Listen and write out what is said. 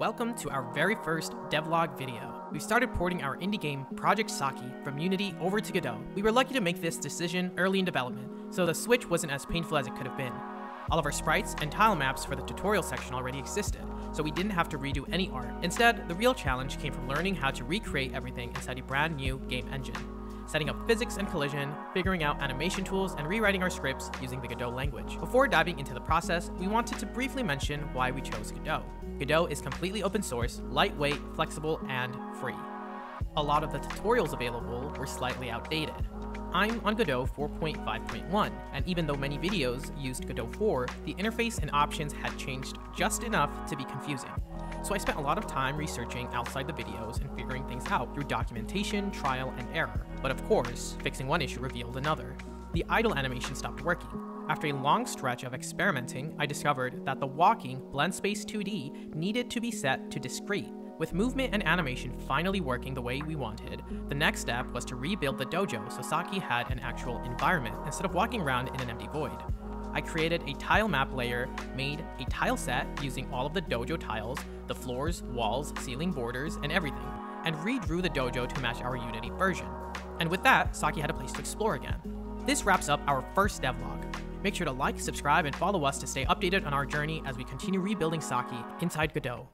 Welcome to our very first devlog video. We've started porting our indie game Project Saki from Unity over to Godot. We were lucky to make this decision early in development, so the switch wasn't as painful as it could have been. All of our sprites and tile maps for the tutorial section already existed, so we didn't have to redo any art. Instead, the real challenge came from learning how to recreate everything inside a brand new game engine, setting up physics and collision, figuring out animation tools, and rewriting our scripts using the Godot language. Before diving into the process, we wanted to briefly mention why we chose Godot. Godot is completely open source, lightweight, flexible, and free. A lot of the tutorials available were slightly outdated. I'm on Godot 4.5.1, and even though many videos used Godot 4, the interface and options had changed just enough to be confusing. So I spent a lot of time researching outside the videos and figuring things out through documentation, trial, and error. But of course, fixing one issue revealed another. The idle animation stopped working. After a long stretch of experimenting, I discovered that the walking Blendspace 2D needed to be set to discrete. With movement and animation finally working the way we wanted, the next step was to rebuild the dojo so Saki had an actual environment instead of walking around in an empty void. I created a tile map layer, made a tile set using all of the dojo tiles, the floors, walls, ceiling borders, and everything, and redrew the dojo to match our Unity version. And with that, Saki had a place to explore again. This wraps up our first devlog. Make sure to like, subscribe, and follow us to stay updated on our journey as we continue rebuilding Saki inside Godot.